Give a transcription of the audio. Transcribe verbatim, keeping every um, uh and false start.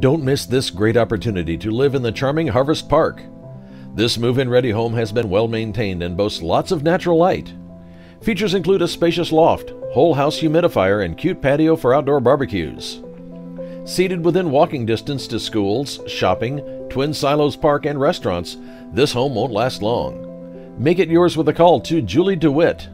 Don't miss this great opportunity to live in the charming Harvest Park. This move-in ready home has been well maintained and boasts lots of natural light. Features include a spacious loft, whole house humidifier, and cute patio for outdoor barbecues. Seated within walking distance to schools, shopping, Twin Silos Park, and restaurants, this home won't last long. Make it yours with a call to Julie DeWitt